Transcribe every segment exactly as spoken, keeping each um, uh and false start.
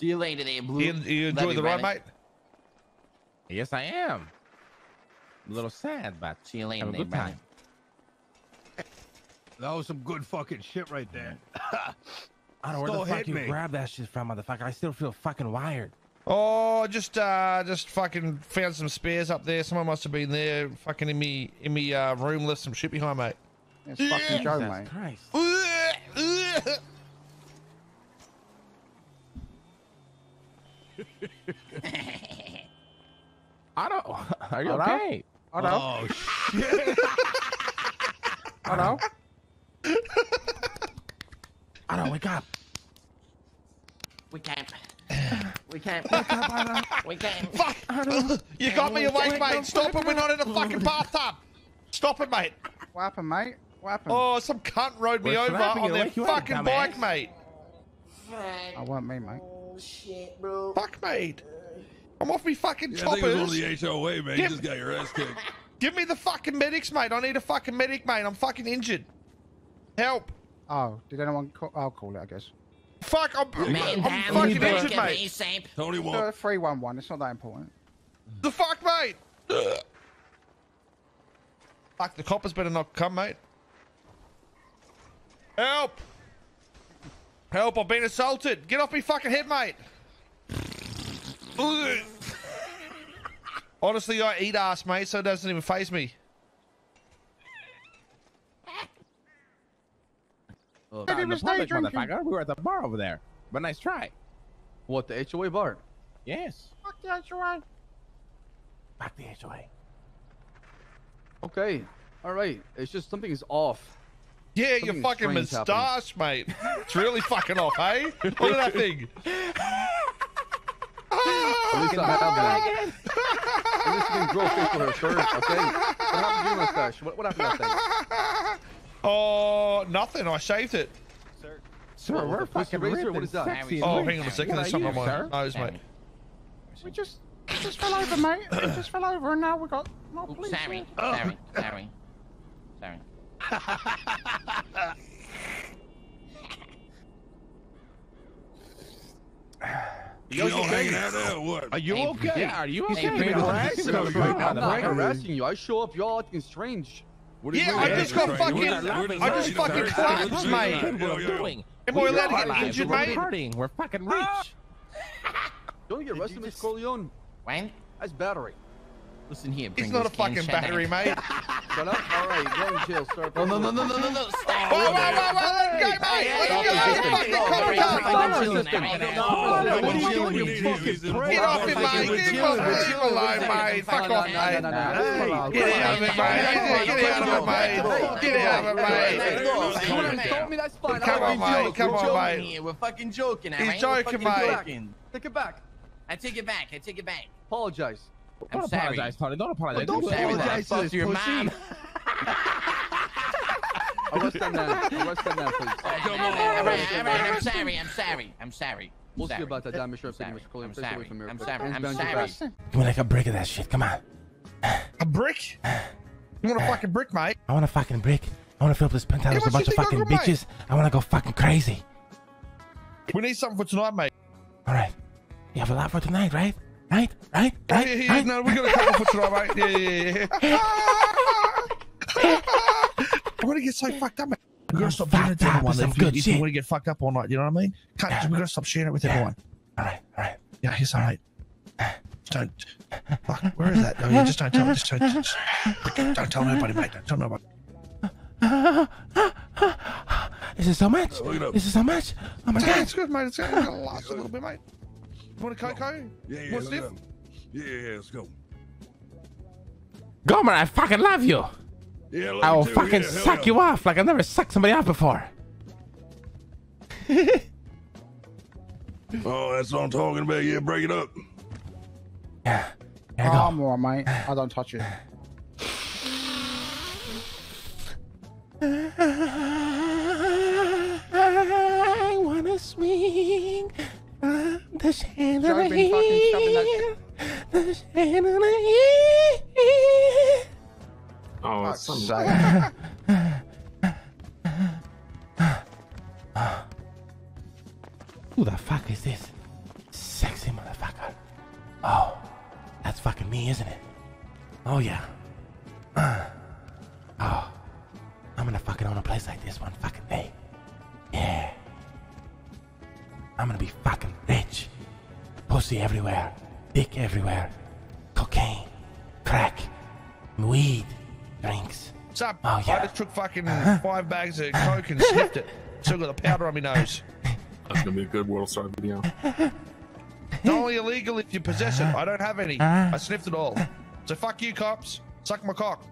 See you later there, Blue. You, you enjoy the ride, mate? Yes, I am. A little sad, but see you later, have a good time. That was some good fucking shit right there. I don't know where the fuck you grabbed that shit from, motherfucker. I still feel fucking wired. Oh, just uh, just fucking found some spares up there. Someone must have been there, fucking in me in me uh, room, left some shit behind, mate. It's yeah. fucking Joe, mate. Christ. I don't. Are you Otto? Okay? Otto? Oh shit! Otto? Otto, wake up! We can't. We can't. Wake up, Otto. We can't. Fuck! Otto. You got me awake, mate. Stop it! We're not in a fucking bathtub. Stop it, mate. What happened, mate? What happened? Oh, some cunt rode me over on their fucking bike, mate. I want me, mate. Shit, bro. Fuck, mate. I'm off me fucking yeah, choppers. I think it was all the H O A, mate. You just got your ass kicked. Give me the fucking medics, mate. I need a fucking medic, mate. I'm fucking injured. Help. Oh, did anyone call? I'll call it, I guess. Fuck, I'm, man, I'm fucking injured, mate. Me, Tony, what? three one one. It's not that important. The fuck, mate. Fuck, the coppers better not come, mate. Help. Help, I've been assaulted. Get off me fucking head, mate. Honestly, I eat ass, mate, so it doesn't even faze me. Well, I didn't public, motherfucker. We were at the bar over there. But nice try. What, the H O A bar? Yes. Fuck the H O A. Fuck the H O A. Okay. All right. It's just something is off. Yeah, something your fucking moustache, mate. It's really fucking off, eh? Look at that thing. At least I have that. At least you can grow fish with her shirt, okay? What happened to your mustache? What, what happened to that thing? Oh, nothing. I shaved it. Sir, sir, well, we're fucking razor. What is that? Sexy oh, hang on a second. What There's something you, on my sir? nose, mate. We just, we just fell over, mate. We just fell over, and now we got. No, Oops, please, sorry. Oh. sorry, sorry, sorry, sorry. You you okay? Out are you hey, okay? Yeah, are you okay? Hey, being harassed? No, no, no, I'm not harassing you. I show up, y'all acting strange. What are you yeah, doing? I just got fucking, I just fucking clapped, mate. What are you doing? Am I allowed to get injured, mate? We're partying. We're fucking rich. Don't get arrested, Miss Corleone. When? That's battery. Listen here, it's not a fucking battery, mate. Shut up. All right, go in jail, sir. No, no, no, no, no, no, no. Stop. Whoa, whoa, whoa, whoa, let him go, mate. Let him go. Fucking contact. What are you doing, you fucking prick? Get off him, mate. Leave him alone, mate. Fuck off, mate. Get out of it, mate. Get out of it, mate. Get out of it, mate. You want to insult me? That's fine. Come on, mate. Come on, mate. We're fucking joking, all right? He's joking, mate. Take it back. I take it back. I take it back. Apologize. I'm don't sorry. apologize, Tony. Don't apologize. Well, don't apologize to your mom. Arrest that man. Arrest that man, please. Oh, come on. All right, all right. I'm sorry. I'm sorry. I'm sorry. We'll see about that. I'm sorry. I'm sorry. I'm sorry. I'm sorry. I'm sorry. You want like a brick of that shit? Come on. A brick? You want a fucking brick, mate? I want a fucking brick. I want to fill up this penthouse with a bunch of fucking bitches. I want to go fucking crazy. We need something for tonight, mate. All right. You have a lot for tonight, right? Right, right, right, yeah, yeah, right. No, we got a couple for tonight, mate. Yeah, yeah, yeah. I want to get so fucked up, mate. We got to stop doing it to everyone. If you, if you want to get fucked up all night, you know what I mean? Can't, yeah. We got to stop sharing it with yeah. everyone. All right, all right. Yeah, here's all right. Don't. Fuck, where is that? Oh, yeah, just don't tell. Just don't. Just, don't tell nobody, mate. Don't tell nobody. This is so much. This is so much. Oh my it's God. Good, it's good, mate. It's going to last a little bit, mate. You want a cocoa? Yeah, yeah, yeah, yeah, yeah, let's go. Gomer, I fucking love you. Yeah, love I will you fucking yeah, suck you up. off like I've never sucked somebody off before. Oh, that's what I'm talking about. Yeah, break it up. Yeah. Oh, I'm all right, mate. I don't touch it. I want to swing. Uh, the chandelier, that... the chandelier. Oh, it's some guy. Who the fuck is this? me, isn't it? Oh, yeah. Uh. Oh. I'm gonna fucking own a place like this one fucking day. Yeah. I'm gonna be fucking rich. Pussy everywhere. Dick everywhere. Cocaine. Crack. Weed. Drinks. What's up? Oh, yeah. I just took fucking uh-huh. five bags of coke and sniffed it. Still got the powder on my nose. That's gonna be a good world star video. It's only illegal if you possess it. I don't have any. I sniffed it all. So fuck you, cops. Suck my cock.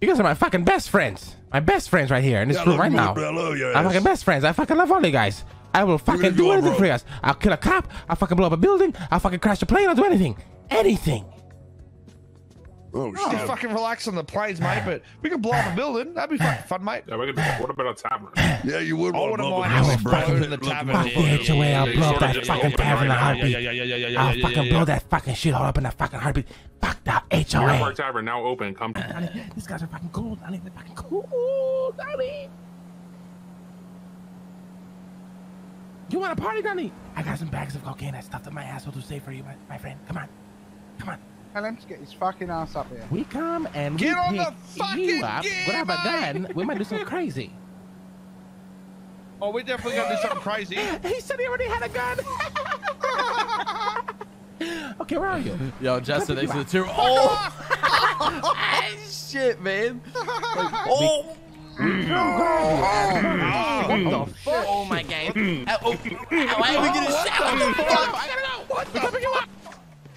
You guys are my fucking best friends. My best friends right here in this yeah, room right now. Hello, yes. I'm fucking best friends. I fucking love all you guys. I will fucking do anything for you guys. I'll kill a cop. I'll fucking blow up a building. I'll fucking crash the plane. I'll do anything. Anything. Oh, oh shit. Fucking relax on the planes, mate, but we can blow up a building. That'd be fucking fun, mate. Yeah, we could, what about a tavern? Yeah, you would want to mind us blowing the tavern. Fuck the H O A, I'll blow that fucking tavern in a heartbeat. Yeah, yeah, yeah, yeah, yeah, yeah, I'll yeah, fucking yeah, blow yeah. that fucking shit all up in a fucking heartbeat. Fuck the H O A. Your park tavern now open. Come. Uh, these guys are fucking cool, Danny. They're fucking cool, Danny. You want a party, Danny? I got some bags of cocaine I stuffed up my asshole to save for you, my, my friend. Come on. Come on. Tell him to get his fucking ass up here. We come and get we pick you up, grab a gun, we might do something crazy. Oh, we definitely gotta do something crazy. He said he already had a gun. Okay, where are you? Yo, Justin, thanks for the two. Oh, shit, man. Like, oh. Oh, oh my God. Oh, why are we getting shot? I gotta go. What the fuck?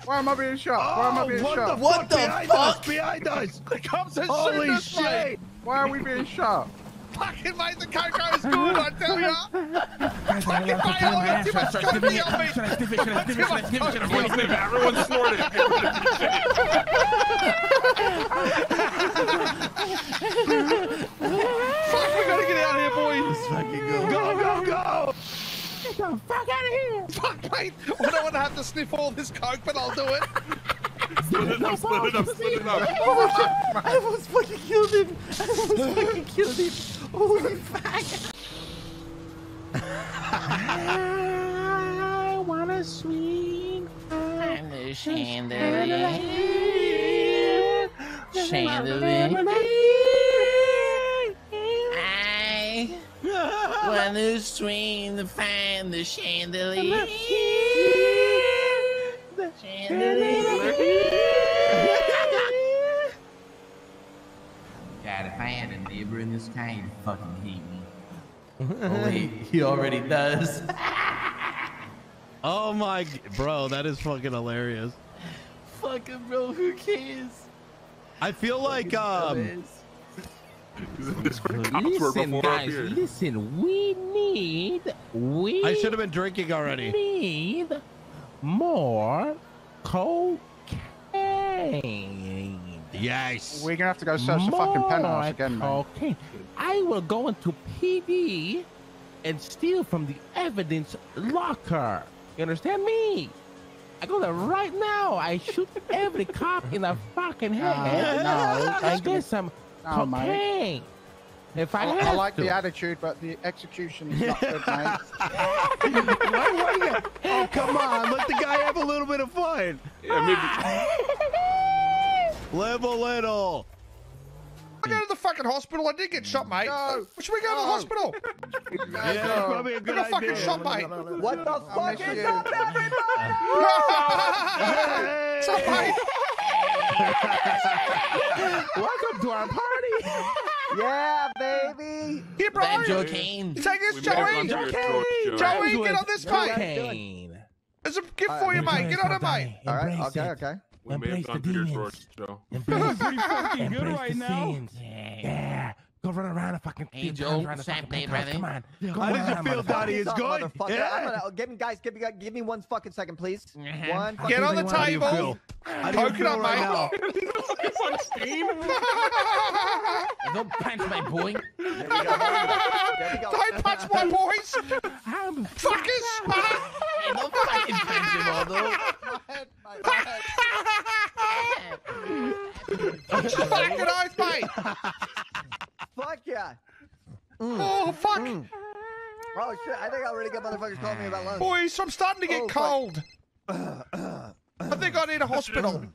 Why am I being shot? Why am I being oh, what shot? The, what the behind fuck? Us, behind us! The cops are shooting us, mate! Why are we being shot? Fucking mate, the cocoa is good, I tell ya! Fucking mate, I got too much coffee on me! Should I sniff it? Should I sniff it? Should I sniff it? Should I sniff it? Everyone snort it! Fuck, we gotta get out of here, boys! Let's fucking go. Go, go, go! Get the fuck out of here! Fuck, mate! I don't want to have to sniff all this coke, but I'll do it! Split it up, split it up, split it up! I almost fucking killed him! I almost fucking killed him! Holy fuck! I wanna swing I'm the chandelier. Chandelier. I... When the swing to find the chandelier, the chandelier. God, if I had a neighbor in this guy, he'd fucking hate me. Only he already does. Oh my, bro, that is fucking hilarious. Fucking bro, who cares? I feel like um. Listen, guys, listen, we need, we I should have been drinking already. Need more cocaine. Yes. We're going to have to go search more the fucking penthouse again, cocaine. Man. I will go into P D and steal from the evidence locker. You understand me? I go there right now. I shoot every cop in the fucking head. Uh, no, I get some... Oh, mate. If I, I, I like to. The attitude, but the execution is not good, mate. Why, why oh, come on. Let the guy have a little bit of fun. Yeah, maybe. Live a little. I go to the fucking hospital. I did get shot, mate. No. Should we go no. to the hospital? Yeah, yeah, that's probably a good idea. Fucking shot, mate. What the fuck is up, everybody? What's up, mate? Welcome to our party. Yeah, baby. Here, bro. Joey. Take this, Joey. Joey, get on this, mate. There's a gift for you, mate. Get on it, mate. All right. Okay, okay. We may have gone Peter's shorts, so. Pretty fucking good right now. Yeah. Go run around and fucking hey, Joe, around play, brother. Come on. Go How did you feel, Dottie? It's good. Yeah. I'm gonna, give me, guys, give me, give me one fucking second, please. Mm-hmm. One. Fucking Get on the table. Poke it up, mate. On Steam. Don't punch my boy. There we go. There we go. Don't punch my boys. Fuckers. Hey, don't fucking punch him, Otto. Fucking oath, mate. Fuck yeah. Mm. Oh, fuck. Mm. Oh shit, I think I already got motherfuckers calling me about lunch. Boys, I'm starting to get oh, cold. Uh, uh, I think I need a hospital.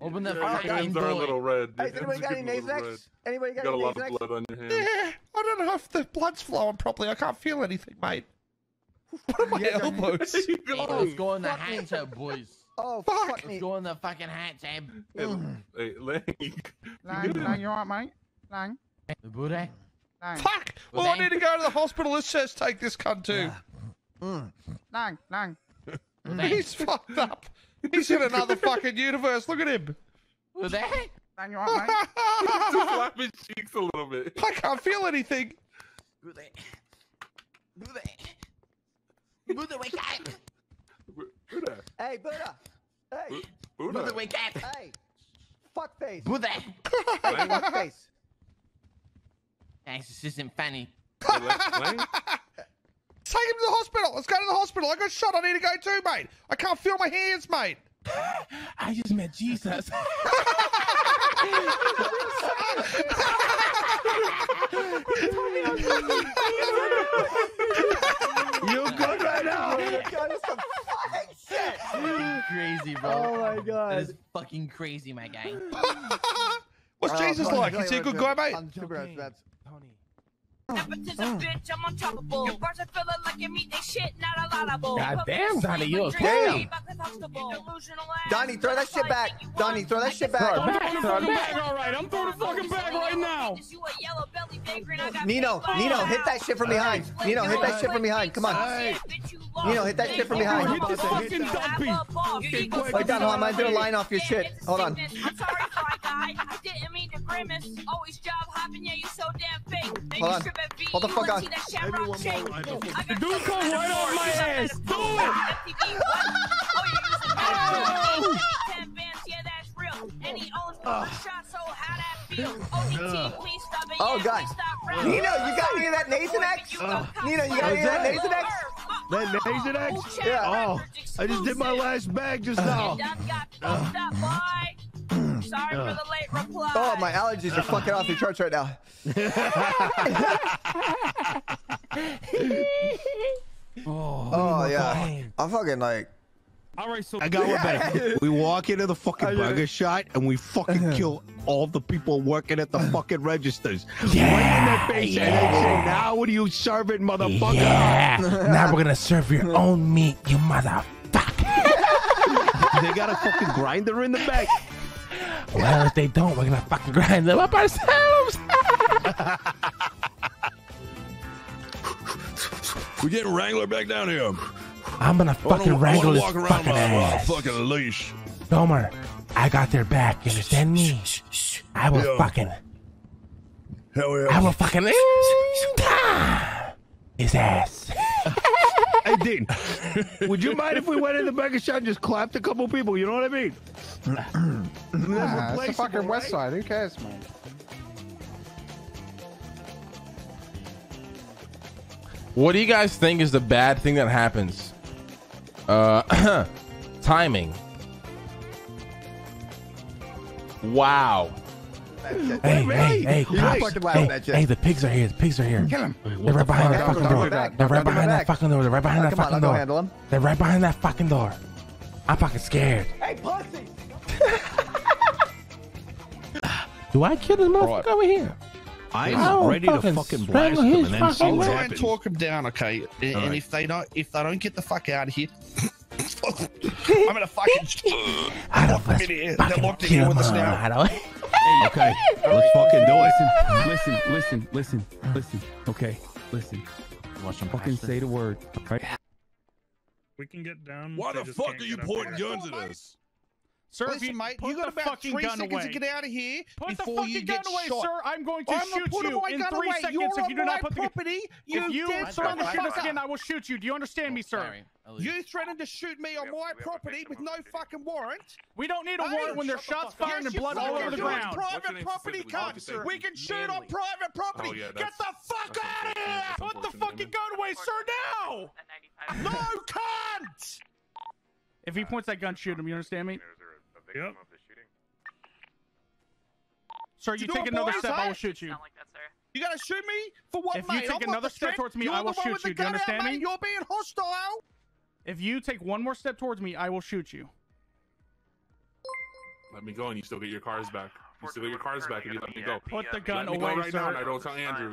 Open that yeah, your hands are a little red. Hey, anybody got any Nasex? Anybody got, got any Nasex? You got a lot of blood on your hands. Yeah, I don't know if the blood's flowing properly. I can't feel anything, mate. What are my yeah, elbows? Hey, let's go in the hand tab, boys. Oh, fuck. Let's me. go in the fucking hand tab. Hey, hey, Lang. Lang, Lang, you alright, mate? Lang. The Buddha. Lang. Fuck! Well, Lang. I need to go to the hospital. Let's just take this cunt too. Mm. Lang, Lang. He's fucked up. He's in another fucking universe. Look at him. Was that? Lang, you alright, mate? Just slap his cheeks a little bit. I can't feel anything. Buddha. Buddha. Buddha, wake up! Buddha. Hey, Buddha. Hey. Buddha. Buddha, wake up. Hey. Fuckface. Buddha. Hey, fuckface. Thanks, this isn't funny. Take him to the hospital. Let's go to the hospital. I got shot. I need to go too, mate. I can't feel my hands, mate. I just met Jesus. You're good right now. God, it's some fucking shit. Fucking crazy, bro. Oh my god. This is fucking crazy, my guy. What's uh, Jesus Tony, like? Tony, is he a good guy, mate? I'm okay. Tony. Nepotism, bitch, I'm unstoppable. Your birds are feeling like you meat, they shit, not allowable. God damn, Donnie, you okay? Donnie, throw that shit back. Donnie, throw that shit back. Throw it back, throw it back. All right, I'm throwing the fucking bag right now. Nino, Nino, hit that shit from behind. Nino, hit that shit from behind. Come on. Nino, hit that shit from behind. Hit the fucking dumpy. Wait, Donnie, I'm gonna line off your shit. Hold on. I'm sorry, fly guy. I didn't mean to grimace. Always job hopping, yeah, you so damn fake. Hold on. Hold the fuck on. Dude, come right off my ass. Do it. Oh, God. Nino, you got any of that Nasonex? Uh, Nino, you got any of that Nasonex? That Nasonex? Yeah. Oh, I just did my last bag just now. Uh. Sorry uh. for the late reply. Oh, my allergies are uh. fucking off the charts right now. oh, oh yeah. I'm fucking like. All right, so I got yeah. one better. We walk into the fucking burger shot and we fucking kill all the people working at the fucking registers. Yeah. Right in their face, yeah. and they say, "Now what are you serving, motherfucker?" Yeah. Now we're gonna serve your own meat, you motherfucker. They got a fucking grinder in the back. Well, if they don't, we're gonna fucking grind them up ourselves. We get Wrangler back down here. I'm gonna fucking wanna, wrangle this fucking around ass. Fucking leash. Domer, I got their back. You understand me? I will yeah. fucking. Hell yeah. I will fucking. His ass. Hey, Dean, would you mind if we went in the burger shop and just clapped a couple people? You know what I mean? Nah, it's the fucking right? West Side. Who cares, man? What do you guys think is the bad thing that happens? Uh, timing. Wow. Hey, hey, hey, cops. Hey, hey, the pigs are here. The pigs are here. Kill them. They're right behind that fucking door. They're right behind that fucking door. They're right behind that fucking door. They're right behind that fucking door. I'm fucking scared. Hey, pussy. Do I kill this motherfucker over here? I'm ready to fucking blast him and then see what happens. I'll try and talk him down, okay? And if they don't, if they don't get the fuck out of here, I'm gonna fucking. I don't fucking. They're locked in here with us now. Okay, let's fucking do it. Listen, listen, listen, listen, listen. Okay, listen. Fucking say the word, right? We can get down. Why the fuck are you pointing guns at us? Sir, listen, if you, mate, you got about three seconds away. to get out of here put before you get away, shot. Sir, I'm going to I'm shoot you in three away. seconds You're if you do not put property. the gun. If you threaten to shoot us again, I will shoot you. Do you understand oh, me, sir? Sorry. You threatened to shoot me on my property with no fucking warrant. We don't need a warrant when there's shots fired and blood all over the ground. Private property, cops. We can shoot on private property. Get the fuck out of here! Put the fucking gun away, sir, now! No, cunt! If he points that gun, shoot him. You understand me? Yep. Sir, you, you take another step, I will shoot you. Like that, sir. You gotta shoot me for what? If you take another step towards me, I will shoot you. Do you understand me? You're being hostile. If you take one more step towards me, I will shoot you. Let me go, and you still get your cars back. You still get your cars back, and you let me go. Put the gun away right now, and I don't tell Andrew.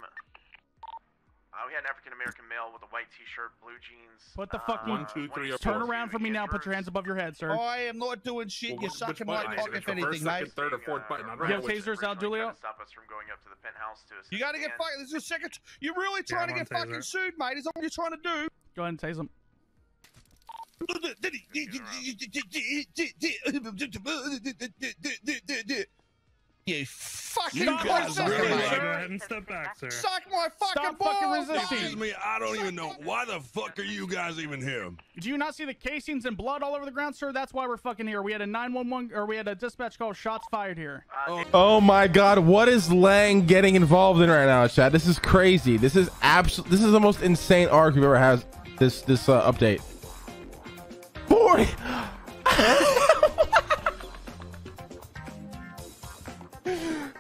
Uh, we had an African-American male with a white t-shirt, blue jeans. Put the fucking... Uh, one, two, three, or turn four. around for me now. Put your hands above your head, sir. Oh, I am not doing shit. Well, You're sucking my pocket, if anything, first, mate. Second, third, or fourth button. I'm you have tasers out, Julio? Stop us from going up to the penthouse to assist. You gotta get fucking... This is a second... You're really trying yeah, to get taser. fucking sued, mate. Is that what you're trying to do? Go ahead and tase him. You fucking you guys really really step back, sir. Suck my fucking Stop balls! Fucking Excuse me, I don't Suck even know why the fuck are you guys even here? Do you not see the casings and blood all over the ground, sir? That's why we're fucking here. We had a nine one one, or we had a dispatch call. Shots fired here. Uh, oh my God, what is Lang getting involved in right now, chat? This is crazy. This is absolute. This is the most insane arc we've ever had. This this uh, update. Boy.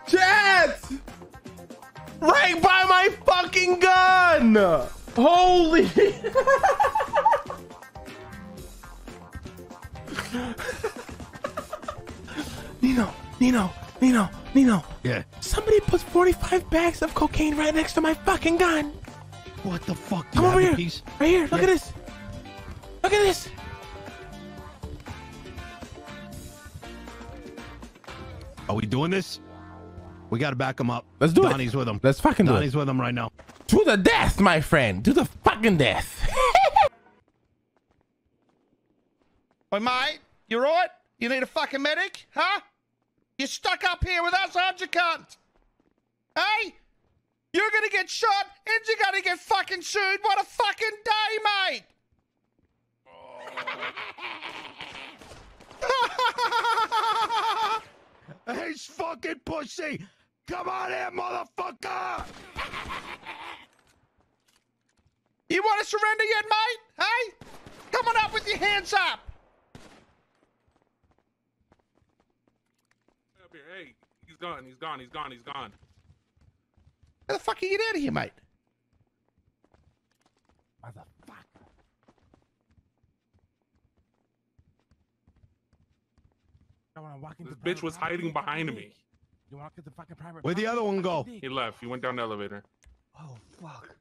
Chats! Right by my fucking gun! Holy! Nino, Nino, Nino, Nino. Yeah. Somebody puts forty-five bags of cocaine right next to my fucking gun. What the fuck? Come over here. Piece? Right here. Look yeah. at this. Look at this. Are we doing this? We gotta back him up. Let's do Donnie's it. Donnie's with him. Let's fucking Donnie's do it. Donnie's with him right now. To the death, my friend. To the fucking death. Hey, mate. You right? You need a fucking medic? Huh? You're stuck up here with us, aren't you, cunt? Hey? You're gonna get shot and you're gonna get fucking sued. What a fucking day, mate. Oh. He's fucking pussy! Come on here, motherfucker! You want to surrender yet, mate? Hey? Come on up with your hands up! Hey, he's gone, he's gone, he's gone, he's gone. How the fuck are you getting out of here, mate? Motherfucker. This bitch was hiding behind me. Where'd the other one go? He left. He went down the elevator. Oh, fuck.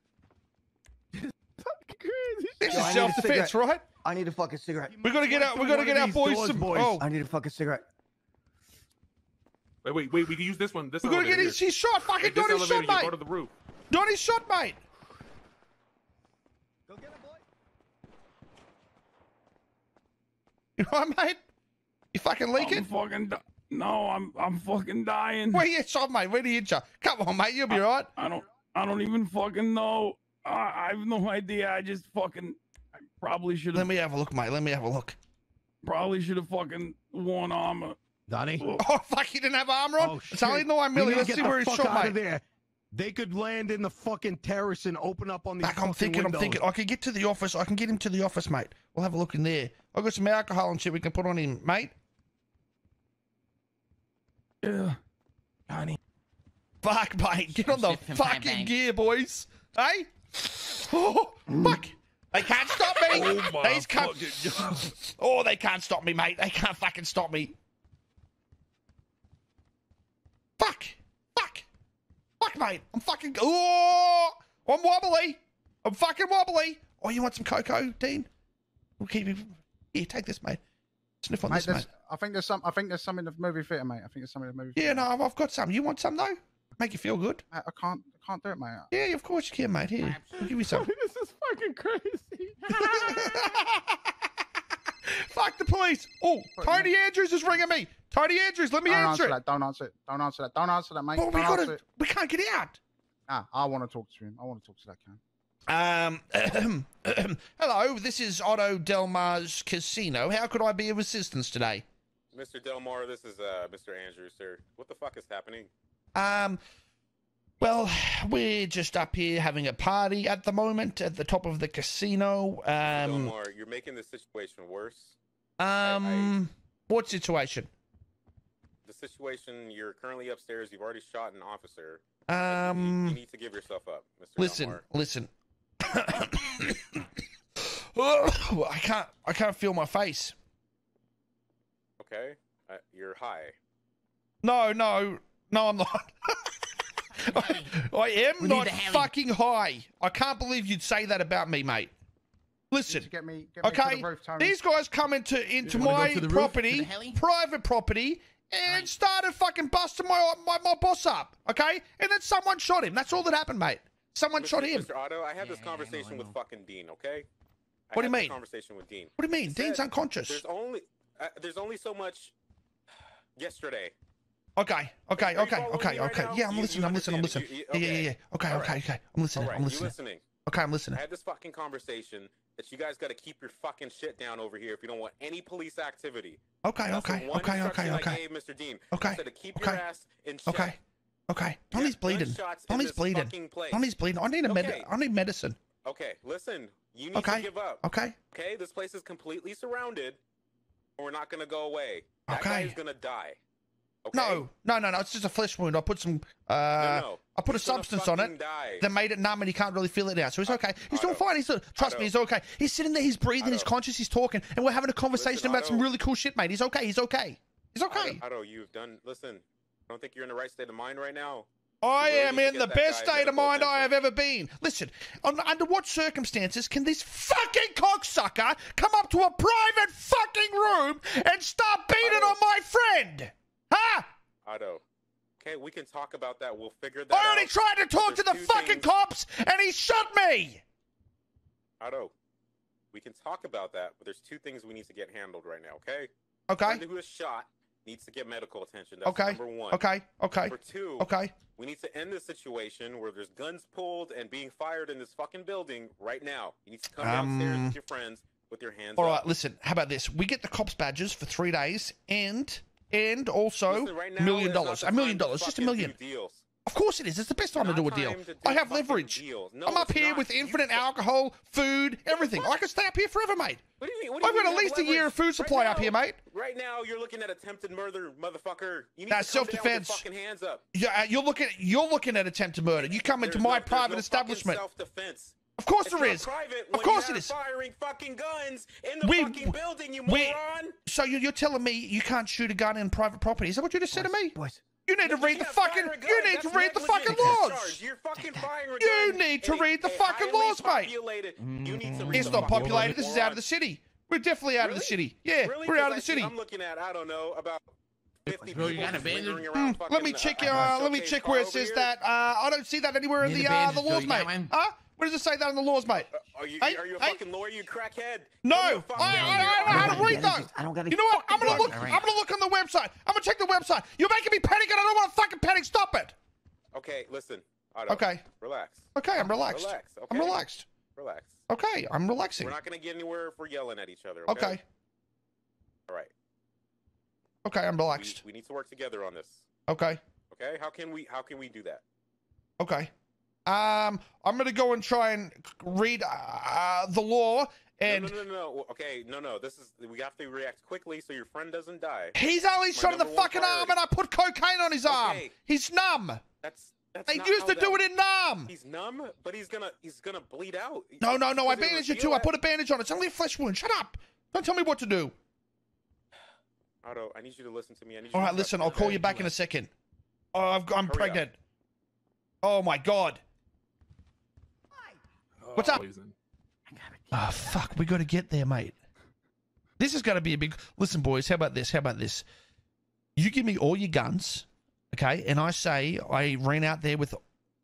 This is fucking crazy. This is self-defense, right? I need a fucking cigarette. We're gonna get out. We're gonna get out, boys. Doors, some... boys. Oh. I need a fucking cigarette. Wait, wait, wait. We can use this one. This We're gonna get his He's shot. Fucking Donnie's shot, mate. Go to the roof. Donnie's shot, mate. Go get him, boy. You know what, mate? You fucking leaking? I'm fucking no, I'm I'm fucking dying. Where you shot, mate? Where do you hit you? Come on, mate, you'll be I, right. I don't I don't even fucking know. I, I have no idea. I just fucking I probably should have. Let me have a look, mate. Let me have a look. Probably should have fucking worn armor. Donnie. Oh, oh fuck, you didn't have armor on? Oh, it's only nine million. Let's see where he's shot, mate. There. They could land in the fucking terrace and open up on the back. I'm thinking, windows. I'm thinking. I can get to the office. I can get him to the office, mate. We'll have a look in there. I got some alcohol and shit we can put on him, mate. Yeah, honey. Fuck, mate. Get on the fucking gear, boys. Hey? Oh, fuck. They can't stop me. Oh, These cunts. Oh, they can't stop me, mate. They can't fucking stop me. Fuck. Fuck. Fuck, mate. I'm fucking... Oh, I'm wobbly. I'm fucking wobbly. Oh, you want some cocoa, Dean? We'll keep you... Here, take this, mate. Sniff on mate, this, mate. I think there's some. I think there's some in the movie theater, mate. I think there's some in the movie. Yeah, theater. no, I've got some. You want some though? Make you feel good. I, I can't. I can't do it, mate. Yeah, of course you can, mate. Here, give me some. This is fucking crazy. Fuck the police! Oh, Tony Andrews is ringing me. Tony Andrews, let me Don't answer, answer it. That. Don't answer it. Don't answer that. Don't answer that, mate. But we Don't gotta. It. We can't get out. Nah, I want to talk to him. I want to talk to that guy. Um, ahem, ahem. Hello, this is Otto Delmar's casino. How could I be of assistance today? Mister Delmar, this is uh, Mister Andrews, sir. What the fuck is happening? Um, well, we're just up here having a party at the moment at the top of the casino. Um, Mister Delmar, you're making the situation worse. Um, I, I... what situation? the situation, you're currently upstairs. You've already shot an officer. Um, you, you need to give yourself up, Mister Listen, Delmar. listen. Oh, I can't. I can't feel my face. Okay, uh, you're high. No, no, no, I'm not. I, I am we not fucking high. I can't believe you'd say that about me, mate. Listen, get me, get me okay, the roof, these guys come into into my to property, private property, and right. started fucking busting my, my my boss up, okay? And then someone shot him. That's all that happened, mate. Someone Mister shot him. Mister Otto, I had yeah, this conversation I know, I know. with fucking Dean, okay? I what do you mean? Conversation with Dean. What do you mean? He Dean's said, unconscious. There's only uh, there's only so much. Yesterday. Okay, okay, okay, okay, right okay. Now? Yeah, I'm you, listening. You I'm listening. I'm listening. You, you, okay. Yeah, yeah, yeah. Okay, all okay, right. okay. I'm listening. Right. I'm listening. listening. Okay, I'm listening. I had this fucking conversation that you guys got to keep your fucking shit down over here if you don't want any police activity. Okay, That's okay, okay, okay, okay. I gave Mister Dean. Okay, I said to keep okay. your ass in check. Okay, okay. Tony's bleeding. Tony's bleeding. Tony's bleeding. I need a med. Okay. I need medicine. Okay, listen. You need okay. to give up. Okay. Okay. This place is completely surrounded, and we're not gonna go away. That okay. guy is gonna die. Okay. No, no, no, no. It's just a flesh wound. I put some, uh, no, no. I put he's a substance on it die. that made it numb and he can't really feel it now. So he's okay. He's Otto. doing fine. He's Trust Otto. me, he's okay. He's sitting there. He's breathing. Otto. He's conscious. He's talking. And we're having a conversation listen, about Otto. some really cool shit, mate. He's okay. He's okay. He's okay. Otto, Otto, you've done, listen, I don't think you're in the right state of mind right now. I really am in the best state of mind attention. I have ever been. Listen, on, under what circumstances can this fucking cocksucker come up to a private fucking room and start beating Otto. on my friend? Huh? Otto. Okay, we can talk about that. We'll figure that out. I already out. tried to talk There's to the fucking things... cops, and he shot me! Otto, we can talk about that, but there's two things we need to get handled right now, okay? Okay. The one who was shot needs to get medical attention. That's okay. number one. Okay, okay. Number two, okay. we need to end this situation where there's guns pulled and being fired in this fucking building right now. You need to come um... downstairs with your friends with your hands All up. All right, listen, how about this? We get the cops badges for three days, and... And also, Listen, right now, million dollars. A million dollars. Just a million. Of course it is. It's the best time to do a deal. Do I have leverage. No, I'm up here not. with infinite you alcohol, food, everything. What? I can stay up here forever, mate. What do you mean? What do I've you got mean at least a year of food supply right now, up here, mate. Right now, you're looking at attempted murder, motherfucker. You need That's to self-defense. Fucking hands up. Yeah, you're looking. At, you're looking at attempted murder. You come there's into no, my private no establishment. Self-defense. Of course it's there is. Private, of course it is. Firing fucking guns in the we, fucking building, you moron. So you're, you're telling me you can't shoot a gun in private property? Is that what you just boys, said to me? Boys. You need no, to read the fucking. You need That's to read the fucking laws. You're fucking firing you need to read the fucking laws, mate. You need to read it's not populated. This is out of the city. We're definitely out really? of the city. Yeah, really? we're out of the city. I'm looking at. I don't know about. Mm, let me check. Uh, let me check where it says that. I don't see that anywhere in the the laws, mate. Huh? Where does it say that in the laws, mate? Are you, hey, are you a hey? fucking lawyer, you crackhead? No, I, I, I don't know how to read those. I don't got You know what? I'm gonna look. Right. I'm gonna look on the website. I'm gonna check the website. You're making me panic, and I don't want to fucking panic. Stop it. Okay, listen. Otto, okay. Relax. Okay, I'm relaxed. Relax. Okay. I'm relaxed. Relax. Okay, I'm relaxing. We're not gonna get anywhere if we're yelling at each other. Okay. okay. All right. Okay, I'm relaxed. We, we need to work together on this. Okay. Okay. How can we? How can we do that? Okay. Um, I'm gonna go and try and read uh, the law and. No, no, no, no. Okay, no, no. This is we have to react quickly so your friend doesn't die. He's only shot in the fucking priority. arm, and I put cocaine on his okay. arm. He's numb. That's. that's they used to that... do it in numb. He's numb, but he's gonna he's gonna bleed out. No, no, no. I bandaged it too. I put a bandage on. It's only a flesh wound. Shut up! Don't tell me what to do. Otto, I need you to listen to me. I need you All right, to listen. I'll call you back in a second. Oh, I've got, I'm Hurry pregnant. Up. Oh my god. What's up? Oh, fuck. We got to get there, mate. This is going to be a big... Listen, boys, how about this? How about this? You give me all your guns, okay? And I say I ran out there with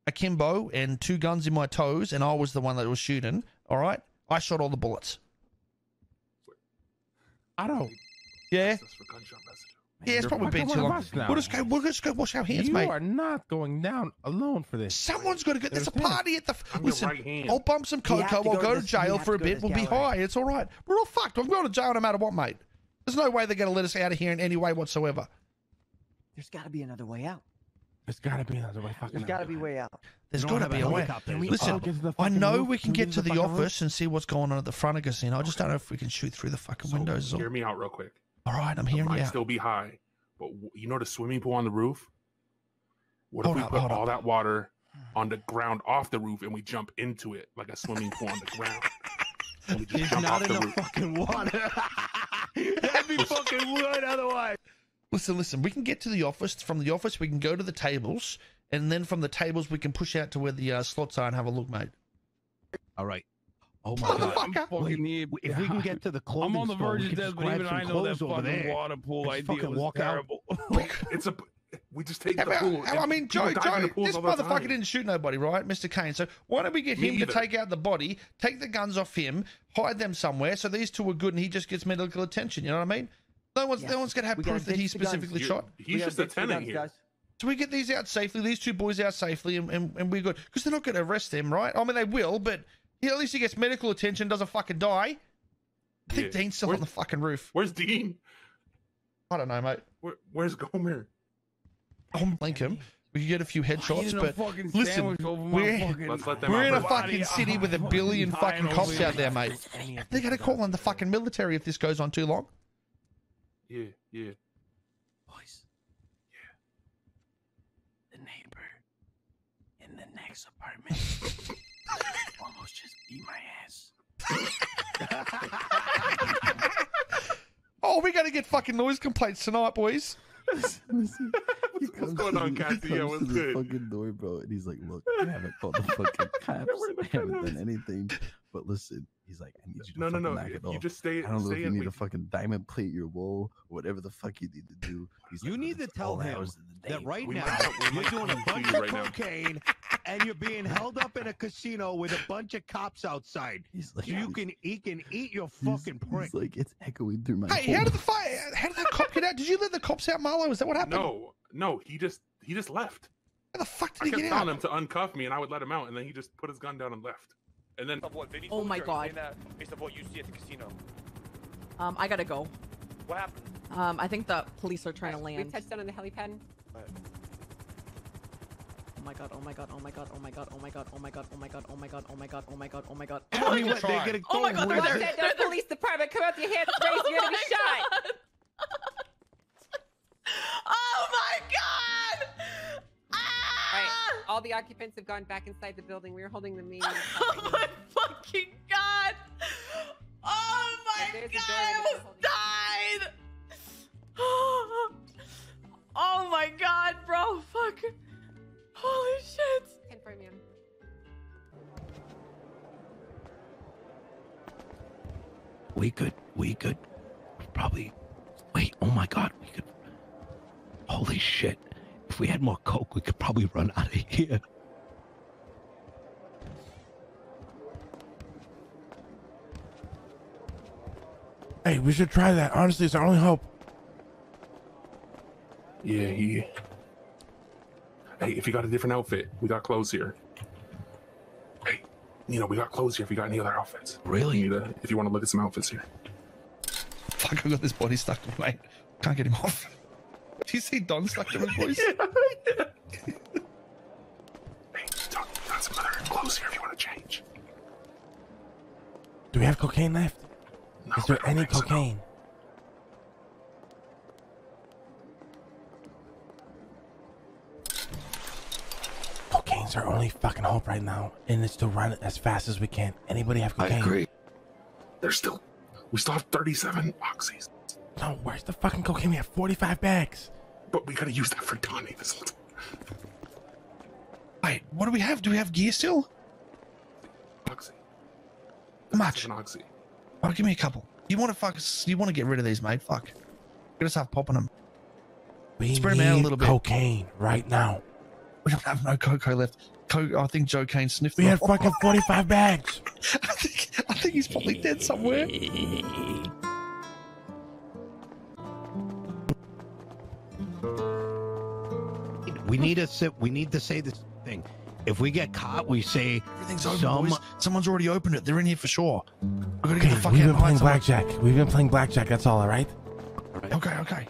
a Kimbo and two guns in my toes, and I was the one that was shooting, all right? I shot all the bullets. I don't... Yeah? Yeah, it's probably been too long. We'll just, go, we'll just go wash our hands, you mate. You are not going down alone for this. Someone's got to go. There's a party at the... I'm listen, the right I'll bump some cocoa. I'll go, go to this, jail for a bit. We'll gallery. be high. It's all right. We're all fucked. I'm going to jail no matter what, mate. There's no way they're going to let us out of here in any way whatsoever. There's got to be another way out. There's got to be another way. Fucking There's got to be a way out. There's got to be a way out. Listen, I know we can get to the office and see what's going on at the front of casino. I just don't know if we can shoot through the fucking windows. Hear me out real quick. All right, I'm hearing you. I might still be high, But you know the swimming pool on the roof? What if we put all that water on the ground off the roof and we jump into it like a swimming pool on the ground? And we just There's jump not off enough the roof. Fucking water. That'd be fucking weird otherwise. Listen, listen, we can get to the office. From the office, we can go to the tables. And then from the tables, we can push out to where the uh, slots are and have a look, mate. All right. Oh, my God. I'm fucking Wait, if we can get to the clothing I'm on the store, verge of death, but even I know that fucking there. water pool Let's idea fucking walk terrible. Out. it's a... We just take about, the pool. I mean, Joe, Joe, this motherfucker didn't shoot nobody, right, Mister Kane? So why don't we get Me him either. to take out the body, take the guns off him, hide them somewhere, so these two are good, and he just gets medical attention. You know what I mean? No one's, yeah. no one's going to have we proof that he specifically shot. He's we just a tenant here. Guys. So we get these out safely, these two boys out safely, and, and, and we're good. Because they're not going to arrest them, right? I mean, they will, but at least he gets medical attention, doesn't fucking die. I think yeah. Dean's still where's, on the fucking roof. Where's Dean? I don't know, mate. Where, where's Gomer? I'll link him. We can get a few headshots, but listen, we're, fucking, let's let them we're in a fucking city with a billion fucking cops out there, mate. They gotta call on the fucking military if this goes on too long. Yeah, yeah. Boys. Yeah. The neighbor in the next apartment almost just beat my ass. Oh, we gotta get fucking noise complaints tonight, boys. Listen, what's going on, Kathy? Yeah, what's good? Fucking door, bro. And he's like, "Look, I haven't called the fucking cops. I haven't done anything. But listen," he's like, "I need you to no, no, no. knock it off. You just stay. I don't know if you need to fucking diamond plate your wall, whatever the fuck you need to do." He's you like, need to tell him that right we now might, you're doing a bunch of right cocaine, and you're being held up in a casino with a bunch of cops outside. He's like, so you can eat and eat your fucking prick. He's like, it's echoing through my. Hey, how did the fire? How did that cop get out? Did you let the cops out, Marlo? Is that what happened? No, no. He just he just left. How the fuck did I he get out? I kept telling him to uncuff me, and I would let him out, and then he just put his gun down and left. And then, oh my God! Based on what you see at the casino. Um, I gotta go. What happened? Um, I think the police are trying to land. We touched down on the helipad. Right. Oh my God! Oh my God! Oh my God! Oh my God! Oh my God! Oh my God! Oh my God! Oh my God! Oh my God! Oh my God! Oh my God! Oh my God! They're gonna go. Oh my God! They're there. They're the police department. Come out your hands, raise. You're gonna be shot. Oh my God! All the occupants have gone back inside the building. We were holding the meeting. Oh my fucking God! Oh my God! I almost died! Oh my God, bro! Fuck! Holy shit! Confirm, ma'am. We could, we could probably. Wait! Oh my God! We could. Holy shit! If we had more coke, we could probably run out of here. Hey, we should try that. Honestly, it's our only hope. Yeah, yeah. Hey, if you got a different outfit, we got clothes here. Hey, you know, we got clothes here if you got any other outfits. Really? If you, to, if you want to look at some outfits here. Fuck, I got this body stuck with mate. Can't get him off. Did you see Don stuck to his voice? Yeah, yeah. Hey, Don, got some other clothes here if you want to change. Do we have cocaine left? No, is there any cocaine? So, no. Cocaine's our only fucking hope right now, and it's to run as fast as we can. Anybody have cocaine? I agree. There's still, we still have thirty-seven oxys. No, where's the fucking cocaine? We have forty-five bags. But we gotta use that for Donnie this little... Wait, what do we have? Do we have gear still? Oxy. How much? Oxy. Oh, give me a couple. You wanna fuck... You wanna get rid of these, mate? Fuck. We're gonna start popping them. We Spread need them out a little bit. cocaine right now. We don't have no cocoa left. Co I think Joe Kane sniffed We them. had fucking forty-five bags. I think, I think he's probably dead somewhere. We need to sit. We need to say this thing. If we get caught, we say everything's open. Some, boys. Someone's already opened it. They're in here for sure. We're okay, get the we've been playing blackjack. We've been playing blackjack. That's all. All right. All right. Okay. Okay.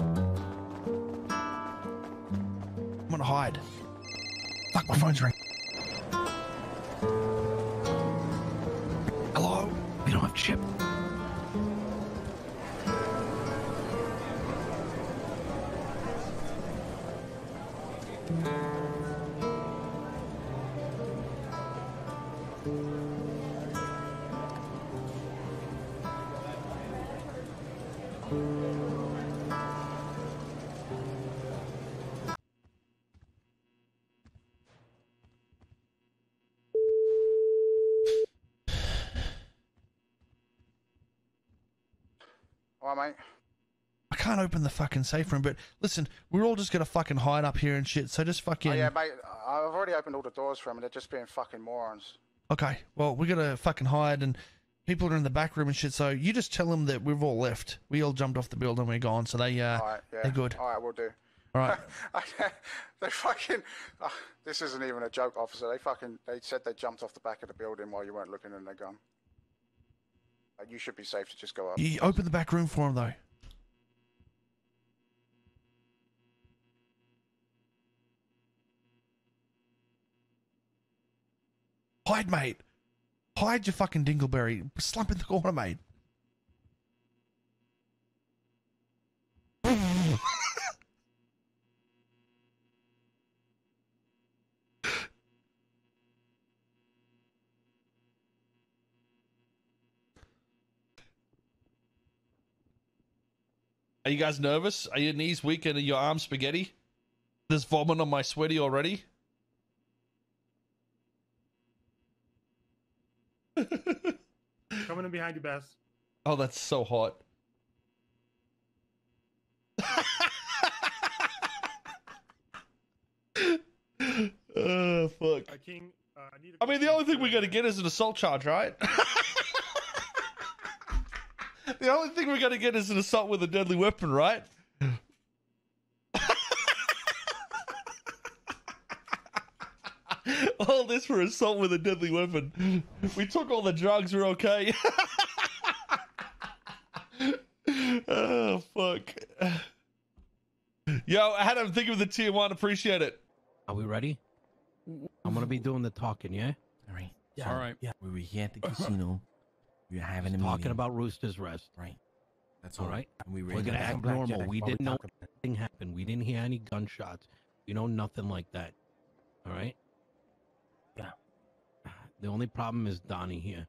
I'm gonna hide. Fuck, my phone's ringing. Hello. We don't have chip. Mate. I can't open the fucking safe room, but listen, we're all just gonna fucking hide up here and shit, so just fucking... Oh yeah, mate, I've already opened all the doors for them, they're just being fucking morons. Okay, well, we're gonna fucking hide, and people are in the back room and shit, so you just tell them that we've all left. We all jumped off the building, we're gone, so they, uh, all right, yeah. They're good. Alright, we'll do. Alright. They fucking... Oh, this isn't even a joke, officer, they fucking... They said they jumped off the back of the building while you weren't looking and they're gone. You should be safe to just go up. You open the back room for him, though. Hide, mate. Hide your fucking dingleberry. Slump in the corner, mate. Are you guys nervous? Are your knees weak and are your arms spaghetti? There's vomit on my sweaty already. Coming in behind you, Bess. Oh, that's so hot. Oh, fuck. Uh, King, uh, I, need I mean, the only thing we're going to get is an assault charge, right? The only thing we're going to get is an assault with a deadly weapon, right? All this for assault with a deadly weapon. We took all the drugs, we're okay. Oh, fuck. Yo, Adam, think of the tier one, appreciate it. Are we ready? I'm going to be doing the talking, yeah? All right. Yeah. So, all right. Yeah. We were here at the casino. We're having a meeting. Talking about Rooster's Rest. Right. That's all right. And we were we're going to act normal. We didn't know anything happened. We didn't hear any gunshots. You know, nothing like that. All right? Yeah. The only problem is Donnie here.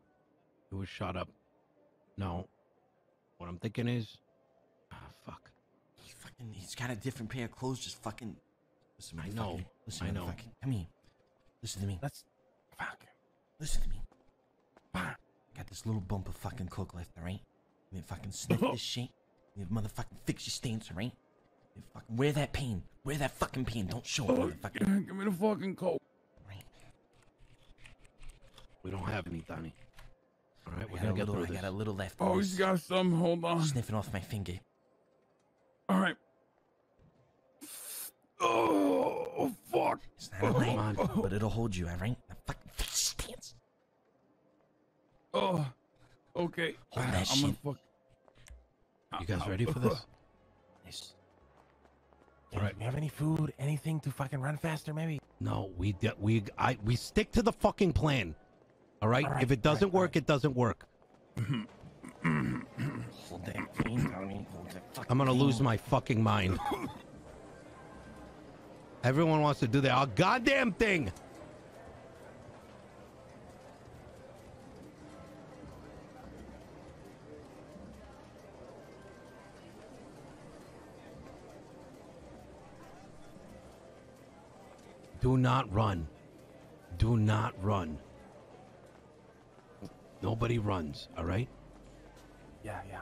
He was shot up. Now, what I'm thinking is... Ah, oh, fuck. He fucking... He's got a different pair of clothes. Just fucking... Listen, I know. Fucking, listen, I know. Fucking, come here. Listen to me. That's... Fuck. Listen to me. Fuck. Got this little bump of fucking coke left, alright? And then fucking sniff this shit. And then motherfucking fix your stance, alright? And fucking wear that pain. Wear that fucking pain. Don't show it, motherfucker. Give me the fucking coke. Right. We don't have any, Donnie. Alright, we're gonna get through this. I got a little left. Oh, you got some. Hold on. Sniffing off my finger. Alright. Oh, fuck. It's not a light, but it'll hold you, alright? Now fucking fix your stance. Oh, okay. Hold that I'm shit. Fuck. You guys ready for this? Yes. All right. Do you have any food? Anything to fucking run faster, maybe? No, we we I we stick to the fucking plan. All right. All right. If it doesn't right, work, right. it doesn't work. Hold that pain, Tony. Hold that fucking I'm gonna lose pain. my fucking mind. Everyone wants to do their goddamn thing. Do not run. Do not run. Nobody runs, all right? Yeah, yeah.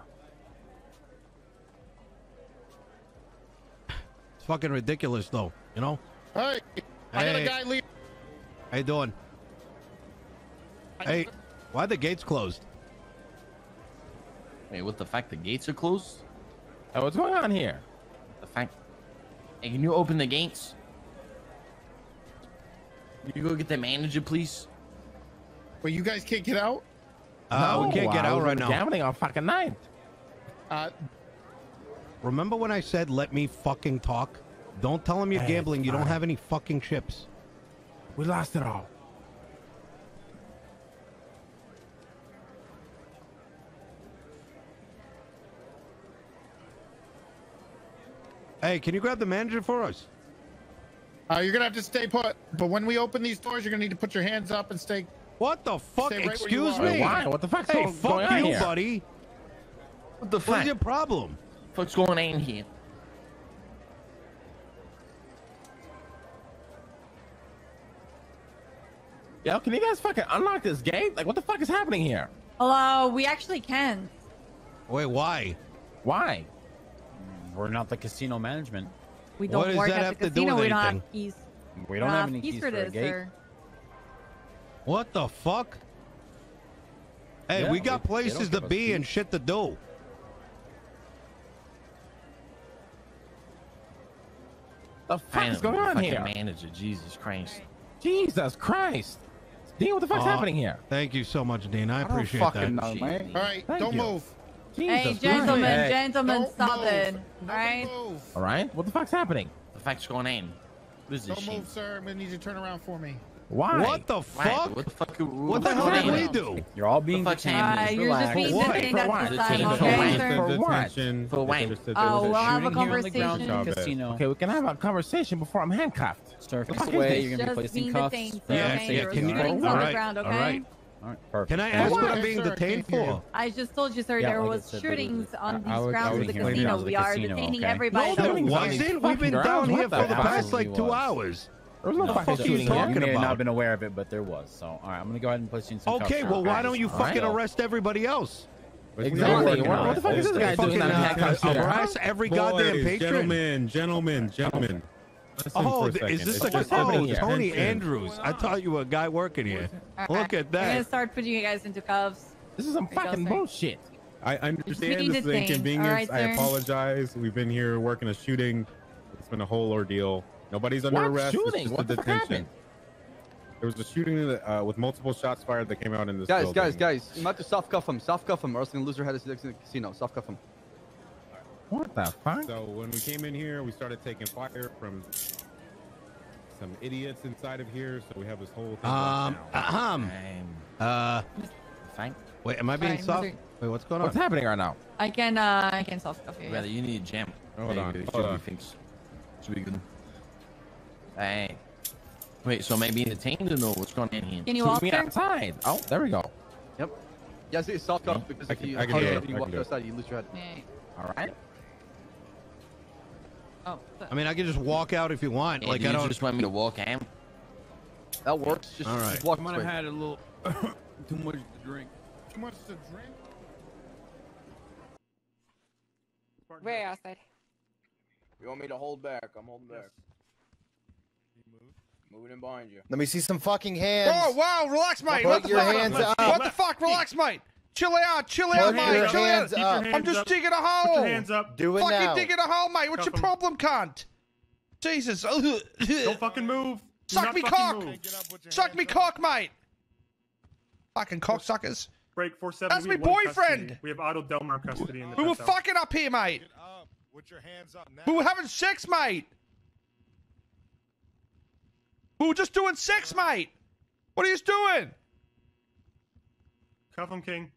It's fucking ridiculous, though, you know? Hey! Hey. I got a guy leave. How you doing? I hey, why are the gates closed? Wait, what the fact the gates are closed? Hey, what's going on here? The fact... Hey, can you open the gates? You go get the manager, please. Wait, you guys can't get out? Uh, no, we can't get out right now. Gambling on fucking ninth. Uh, Remember when I said, let me fucking talk? Don't tell him you're gambling. You don't have any fucking chips. We lost it all. Hey, can you grab the manager for us? Uh, you're gonna have to stay put, but when we open these doors, you're gonna need to put your hands up and stay. What the fuck? Right Excuse me. Why? What the fuck's hey, fuck going on you, here? buddy? What the fuck? What's your problem? What's going on here? Yo, can you guys fucking unlock this gate? Like, what the fuck is happening here? Hello, we actually can. Wait, why? Why? We're not the casino management. We don't what does work that at have the to casino. Do with we don't anything? have keys. We don't, we don't have, have any keys, keys for, for this, a gate. Sir. What the fuck? Hey, yeah, we got we, places to be and shit to do. The fuck is going on here? Manager, Jesus Christ! Jesus Christ! Dean, what the fuck's uh, happening here? Thank you so much, Dean. I, I appreciate that. Know, man. All right, thank don't you. move. Jesus hey, gentlemen, Christ. gentlemen, don't stop move. it. All right. All right. What the fuck's happening? The fuck's going on. What is this don't shit? move, sir. I'm gonna need you to turn around for me. Why? What the fuck? Why? What the fuck? What, what the, the hell did we do? You're all being uh, you're just being sitting at the side, okay, sir? For what? For what? Oh, we'll have a conversation. Okay, we can have a conversation before I'm handcuffed. Sir, face away. You're gonna be placing cuffs. Yeah, yeah. Can you? All right. All right. All right, perfect. Can I ask what I'm being detained for? I just told you, sir, yeah, there like was said, shootings was, on these I, grounds I was, of the casino. We are casino, detaining okay. everybody. No, there wasn't. We've been down here for the past like two hours. There was no, no fucking shooting. You may have not been aware of it, but there was. So, all right, I'm gonna go ahead and place you in some cuffs. Okay, well, why don't you fucking arrest everybody else? Exactly. What the fuck is this guy doing? Arrest every goddamn patron. Gentlemen, gentlemen, gentlemen. Oh, is this like a oh, Tony Andrews? I thought you were a guy working here. Right. Look at that. I'm gonna start putting you guys into cuffs. This is some fucking bullshit. I understand this is inconvenience. Right, I apologize. We've been here working a shooting. It's been a whole ordeal. Nobody's under what arrest. Shooting? What the fuck happened? There was a shooting that, uh, with multiple shots fired that came out in this Guys, building. guys, guys. You have to soft cuff him. Soft cuff him, or else gonna lose her head at the casino. Soft cuff him. What the fuck? So when we came in here, we started taking fire from some idiots inside of here. So we have this whole thing. Um, um, uh, fine. Wait, am I being Sorry, soft? Mister Wait, what's going on? What's happening right now? I can, uh, I can soft coffee. Brother, you need a jam. Hold hey, on. It should Hold be on. fixed. Should be good. Hey, wait. So maybe the team to know what's going on here. Can you walk me outside? Oh, there we go. Yep. Yeah, so it's soft coffee yeah. because I if can, you, I can yeah, you walk outside, you lose your head. Yeah. All right. Oh, I mean, I can just walk out if you want. Yeah, like, do I don't just want me to walk out. That works. Just, All right. just walk. I might have had a little too much to drink. Too much to drink. Way outside. You want me to hold back? I'm holding yes. back. Moving in behind you. Let me see some fucking hands. Oh wow, relax, mate. What the, your fuck? Hands up. what the fuck? Relax, mate. Chill out, chill out, mate, chill out. I'm just digging a hole. Put your hands up. Do it now. Fucking digging a hole, mate. What's your problem, cunt? Jesus. Don't fucking move. Suck me cock. Suck me cock, mate. Fucking cocksuckers. Break four seven. That's my boyfriend. We have Otto Delmar custody. We were fucking up here, mate. Put your hands up now. We were having sex, mate. We were just doing sex, mate. What are you doing? Cuff him, King.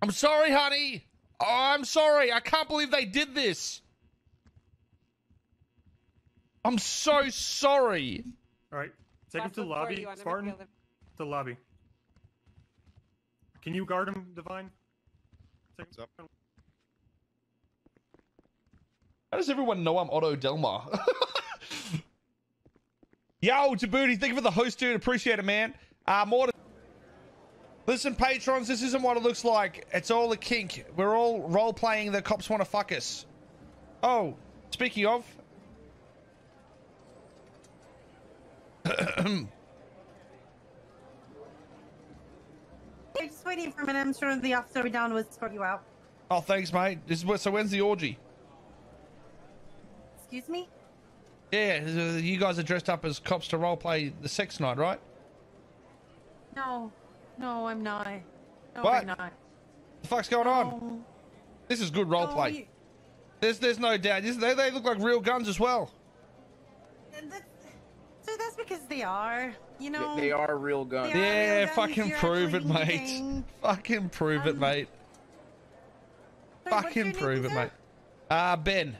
I'm sorry, honey. Oh, I'm sorry. I can't believe they did this. I'm so sorry. All right. Take That's him to the lobby, Spartan. To the lobby. Can you guard him, Divine? Take him up. How does everyone know I'm Otto Delmar? Yo, Djibouti, thank you for the host, dude. Appreciate it, man. Uh, more to Listen, patrons, this isn't what it looks like. It's all a kink. We're all role-playing the cops want to fuck us. Oh, speaking of... I'm just waiting for a minute. I'm sure the officer will be down with escort you out. Oh, thanks, mate. This is what, so when's the orgy? Excuse me? Yeah, you guys are dressed up as cops to role-play the sex night, right? No. No, I'm not. No, what? I'm not. What the fuck's going on? No. This is good role no, play. You... There's, there's no doubt. This, they, they look like real guns as well. That, so that's because they are, you know. They, they are real guns. They yeah, real guns. fucking You're prove it, mate. Anything. Fucking prove um, it, mate. Sorry, fucking prove it, mate. Ah, uh, Ben.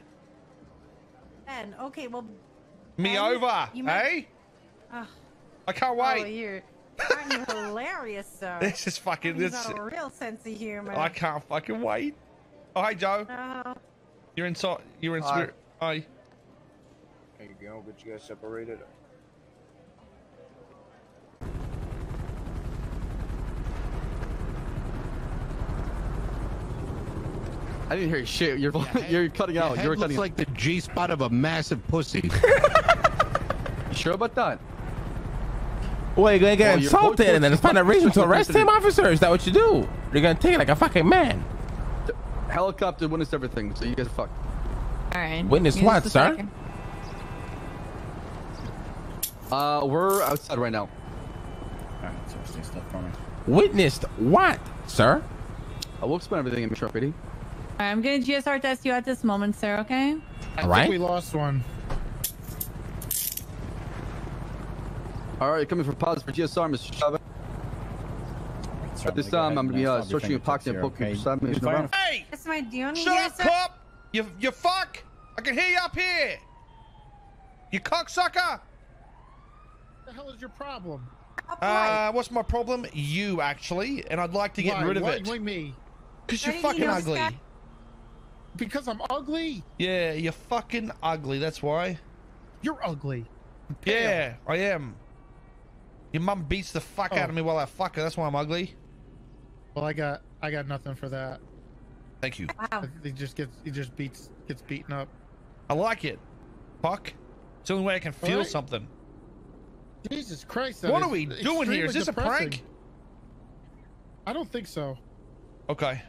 Ben. Okay, well, me um, over, you might... eh? Oh. I can't wait. Oh, you're, aren't you hilarious, sir? This is fucking... He's this. Got a real sense of humor. I can't fucking wait. Oh, hey, Joe. Uh, you're in so... You're in hi. Spirit. Hi. There you go. Get you guys separated. I didn't hear shit. You're yeah, head, you're cutting out. You were cutting. Looks like the G spot of a massive pussy. You sure about that? Wait, you're gonna get oh, insulted and then it's find a reason to arrest him, officer. Is that what you do? You're gonna take it like a fucking man. The helicopter witnessed everything, so you guys fucked. All right. Witness what, sir? Second. Uh, we're outside right now. All right, so stay still for me. Witnessed what, sir? I will explain everything in the short video. I'm gonna G S R test you at this moment, sir, okay? All right. I think we lost one. Alright, coming for pause for G S R, Mister Chavez. Right, at this time, I'm gonna be uh, searching your pocket and poking okay. for you no Hey! That's my deal. Shut here, up! You, you fuck! I can hear you up here! You cocksucker! What the hell is your problem? Uh, what's my problem? You, actually. And I'd like to get why, rid of why, it. Why me? Because you're fucking you ugly. Sky? Because I'm ugly? Yeah, you're fucking ugly, that's why. You're ugly. Damn. Yeah, I am. Your mum beats the fuck oh. out of me while I fuck her, that's why I'm ugly. Well, I got I got nothing for that. Thank you. Wow. He just gets he just beats gets beaten up. I like it. Fuck. It's the only way I can feel right. something. Jesus Christ. What are we doing here? Is this depressing. a prank? I don't think so. Okay.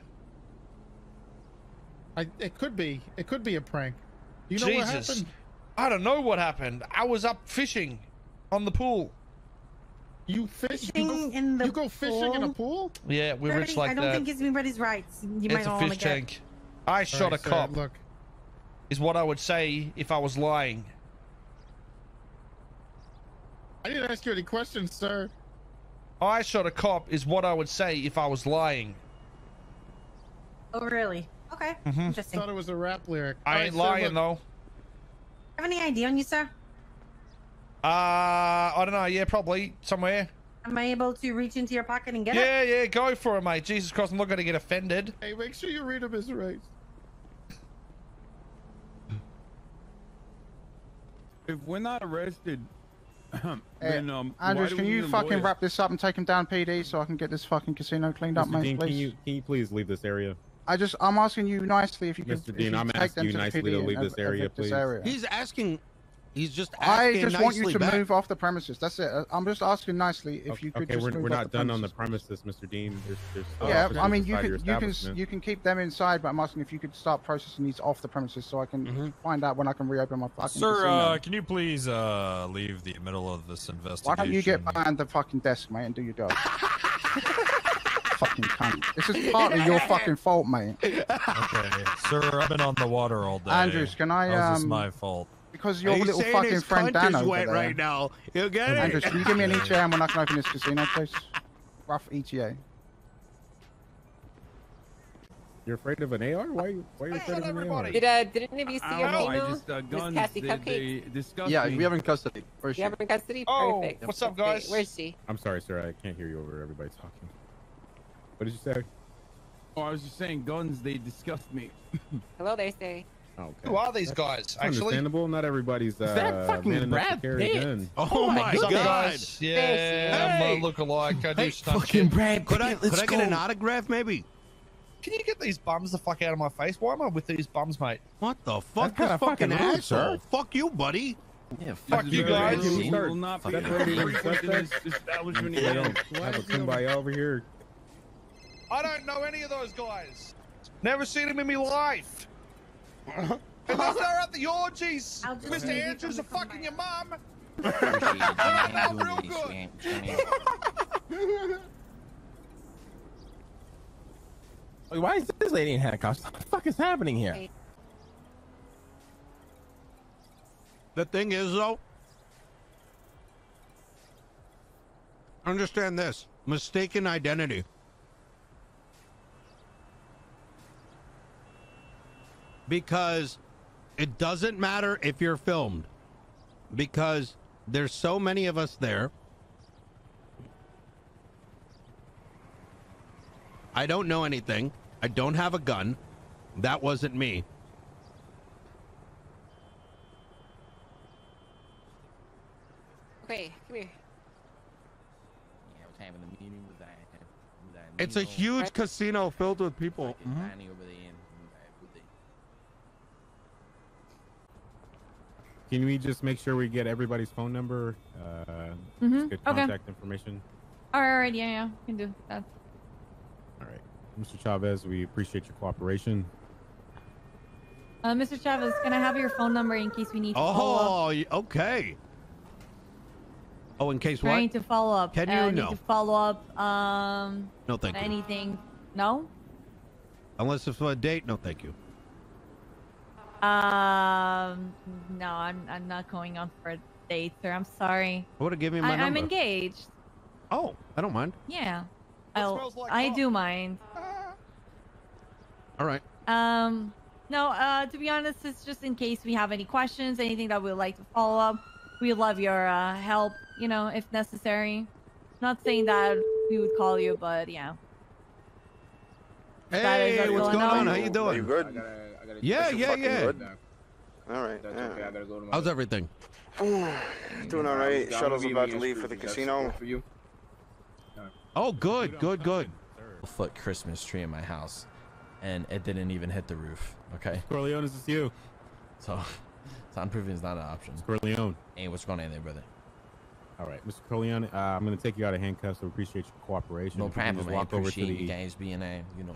I, it could be. It could be a prank. You know Jesus. what happened? I don't know what happened. I was up fishing on the pool. You fish? You go, in the you go fishing pool? in a pool? Yeah, we're Dirty, rich like I that. I don't think it's anybody's rights. You it's might a fish tank. Get. I shot right, a cop. So look. Is what I would say if I was lying. I didn't ask you any questions, sir. I shot a cop is what I would say if I was lying. Oh, really? Okay. Mm-hmm. Interesting. I thought it was a rap lyric. I ain't lying though. Have any I D on you, sir? Uh, I don't know. Yeah, probably somewhere. Am I able to reach into your pocket and get yeah, it? Yeah, yeah. Go for it, mate. Jesus Christ, I'm not going to get offended. Hey, make sure you read him his rights. If we're not arrested, hey, then um, Andrews, can you fucking wrap this up and take him down, P D, so I can get this fucking casino cleaned Mister up, mate? Dean, please? Can you, can you please leave this area? I just, I'm asking you nicely if you Mister could Dean, I'm asking you nicely to leave this area, please. He's asking, he's just asking I just want you to back. move off the premises. That's it. I'm just asking nicely if okay, you could okay, just we're, move we're off not the done premises. on the premises, Mister Dean. There's, there's yeah, I mean, you can, you, can, you can keep them inside, but I'm asking if you could start processing these off the premises so I can mm-hmm. find out when I can reopen my fucking Sir, casino. Uh, can you please uh, leave the middle of this investigation? Why don't you get behind the fucking desk, mate, and do your job? Fucking cunt. This is partly your fucking fault, mate. Okay, sir, I've been on the water all day. Andrews, can I? Um, this is my fault. Because your little fucking friend Dan over there. right now. You get it? Andrews, can you give me an E T A when I can open this casino, please? Rough E T A. You're afraid of an A R? Why? Why are you afraid of an A R? Did uh, did any of you see your email? I just uh, guns. Cassie they, they disgust yeah, me. we have in custody. We have in custody. Oh, Perfect. what's up, guys? Where's she? I'm sorry, sir. I can't hear you over everybody talking. What did you say? Oh, I was just saying guns, they disgust me. Hello, they say. Okay. Who are these guys, That's actually? understandable. Not everybody's, uh, Is that fucking Brad Pitt? Oh, oh my God. God. Yeah, hey. I'm a lookalike. I do hey, stuff. Fucking Brad Pitt. Could I, could I get an autograph, maybe? Can you get these bums the fuck out of my face? Why am I with these bums, mate? What the fuck? That's fucking asshole. Sir. Fuck you, buddy. Yeah, fuck you guys. We will not be in this establishment. Have a kumbaya over here. I don't know any of those guys. Never seen them in my life. Unless they're at the orgies. Mister Andrews are fucking your mom. That's real good. Wait, why is this lady in handcuffs? What the fuck is happening here? The thing is, though, understand this. Mistaken identity. Because it doesn't matter if you're filmed. because there's so many of us there. I don't know anything. I don't have a gun. That wasn't me. Okay, come here. It's a huge casino filled with people. Mm-hmm. Can we just make sure we get everybody's phone number? Uh, mm-hmm. Good contact okay. information. All right, yeah, yeah, we can do that. All right, Mister Chavez, we appreciate your cooperation. Uh, Mister Chavez, can I have your phone number in case we need to follow up? Oh, okay. Oh, in case what? Trying to follow up. Can you? Uh, no. Need to follow up. Um. No, thank you. Anything? No. Unless it's for a date, no, thank you. Um. No, I'm. I'm not going on for a date, sir. I'm sorry. I would have given me my I, number. I'm engaged. Oh, I don't mind. Yeah. Oh, like I home. do mind. All right. Um. No. Uh. To be honest, it's just in case we have any questions, anything that we'd like to follow up. We love your uh, help, you know, if necessary. Not saying that we would call you, but yeah. Hey, what's going on? How you doing? Are you good? I gotta, I gotta yeah, yeah, yeah. Good. All right. That's yeah. Okay. I gotta go to my How's everything? Doing all right. Shuttle's about to leave for the casino. For you. Oh, good, good, good. A foot Christmas tree in my house, and it didn't even hit the roof. Okay. Corleone, is this you? So. Soundproofing is not an option. Mister Corleone. Hey, what's going on there, brother? All right, Mister Corleone, uh, I'm going to take you out of handcuffs. So appreciate your cooperation. No problem, just walk I appreciate over to you the... guys being there, uh, you know.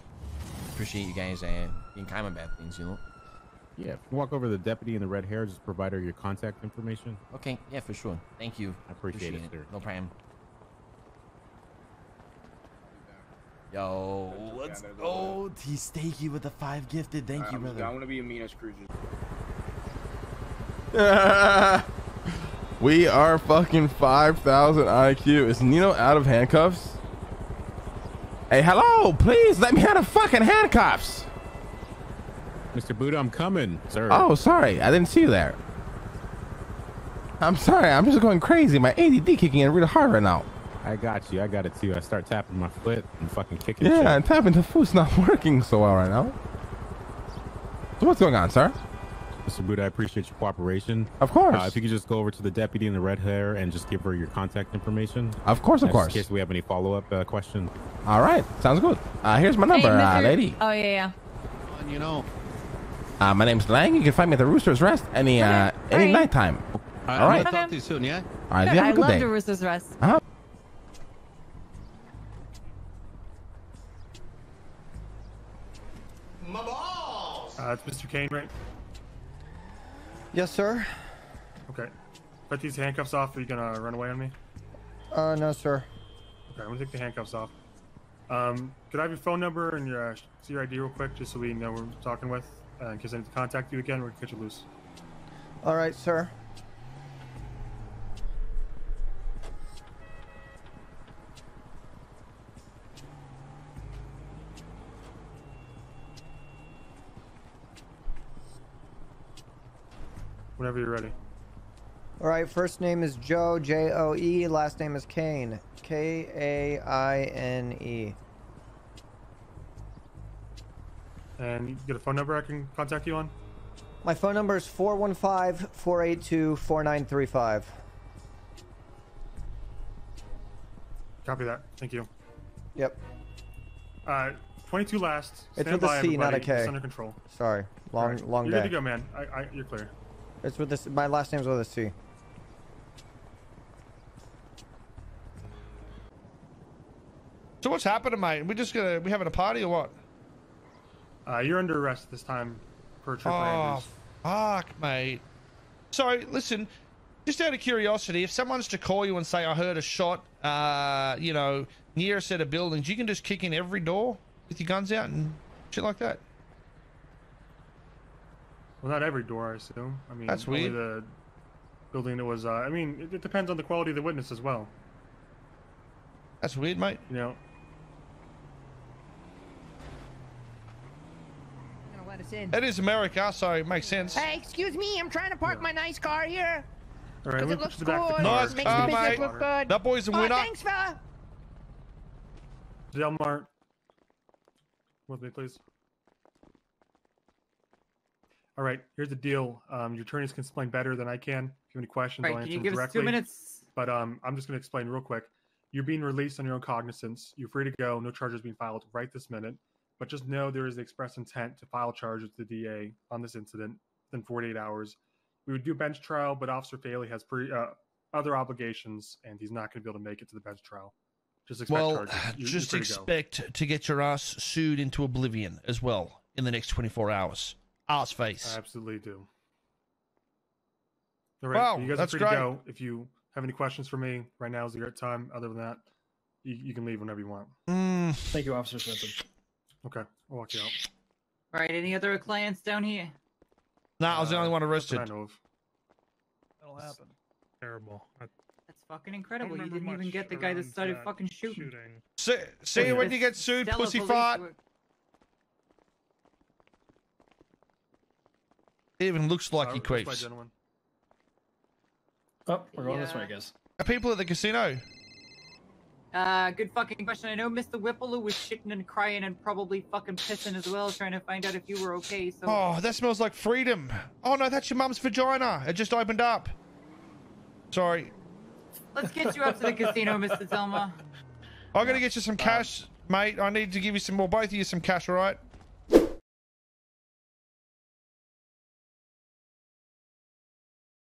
Appreciate you guys uh, being kind about things, you know. Yeah, if you walk over to the deputy in the red hair, just provide her your contact information. Okay, yeah, for sure. Thank you. I appreciate, appreciate it, sir. No problem. Yo, let's go. He's stakey with the five gifted. Thank right, you, brother. I want to be a meanest cruiser. We are fucking five thousand I Q. Is Nino out of handcuffs? Hey, hello, please let me out of fucking handcuffs. Mister Buddha, I'm coming, sir. Oh, sorry. I didn't see you there. I'm sorry. I'm just going crazy. My A D D kicking in really hard right now. I got you. I got it too. I start tapping my foot and fucking kicking. Yeah, shit. and tapping the foot's not working so well right now. So what's going on, sir? Mister Buddha, I appreciate your cooperation. Of course. Uh, if you could just go over to the deputy in the red hair and just give her your contact information. Of course, of course. In case we have any follow-up uh, questions. All right. Sounds good. Uh, here's my number, hey, uh, lady. Oh, yeah, yeah. You know. Uh, my name's Lang. You can find me at the Rooster's Rest any okay. uh, any right. nighttime. All, all right. I'll talk to you soon, yeah? All right. Sure, you have a good I love day. the Rooster's Rest. Uh-huh. My balls! Uh, it's Mister Kane, right? Yes, sir. Okay. Put these handcuffs off. Are you going to run away on me? Uh, no, sir. Okay, I'm going to take the handcuffs off. Um, could I have your phone number and your, uh, your I D real quick, just so we know who we're talking with? Uh, in case I need to contact you again, we're going to cut you loose. All right, sir. Whenever you're ready. All right, first name is Joe, J O E. Last name is Kane, K A I N E. And you get a phone number I can contact you on? My phone number is four one five, four eight two, four nine three five. Copy that. Thank you. Yep. Uh, twenty-two last. It's with a C, not a K. It's under control. Sorry. Long, right. long you're day. You're good to go, man. I, I, you're clear. It's with this. My last name's with a C. So what's happened to my? We just gonna we having a party or what? Uh, you're under arrest this time, per Trooper Andrews. Oh, fuck, mate. So listen, just out of curiosity, if someone's to call you and say I heard a shot, uh, you know, near a set of buildings, you can just kick in every door with your guns out and shit like that. Well, not every door, I assume. I mean, that's only weird. The building that was, uh, I mean, it, it depends on the quality of the witness as well. That's weird, mate. You know. Gonna let us in. That is America, so it makes sense. Hey, excuse me, I'm trying to park yeah. my nice car here. All right, we push the back. Good. Nice. Makes uh, the business look good. That poison went up. Thanks, fella. Delmar, with me, please. All right, here's the deal. Um, your attorneys can explain better than I can. If you have any questions, right, I'll answer them directly. Can you give us two minutes? But um, I'm just going to explain real quick. You're being released on your own cognizance. You're free to go. No charges being filed right this minute. But just know there is the express intent to file charges to the D A on this incident in forty-eight hours. We would do bench trial, but Officer Faley has pre, uh, other obligations, and he's not going to be able to make it to the bench trial. Just expect well, charges. You're, just you're expect to, to get your ass sued into oblivion as well in the next twenty-four hours. Ass face. I absolutely do. All right, wow, so you guys that's are free great. To go. If you have any questions for me, right now is the time. Other than that, you, you can leave whenever you want. Mm. Thank you, Officer Simpson. Okay, I'll walk you out. All right, any other clients down here? Nah, I was the only one arrested. I know of. That'll happen. That's terrible. I... That's fucking incredible. You didn't even get the guy that started that fucking shooting. shooting. So, see yeah. when you get sued, pussy fart. Were... It even looks like oh, he queefs. Oh, we're going yeah. this way, I guess. Are people at the casino? Uh, good fucking question. I know Mister Whipple was shitting and crying and probably fucking pissing as well, trying to find out if you were okay, so... Oh, that smells like freedom. Oh no, that's your mum's vagina. It just opened up. Sorry. Let's get you up to the casino, Mister Delma. I'm gonna get you some cash, mate. I need to give you some, well, both of you some cash, alright?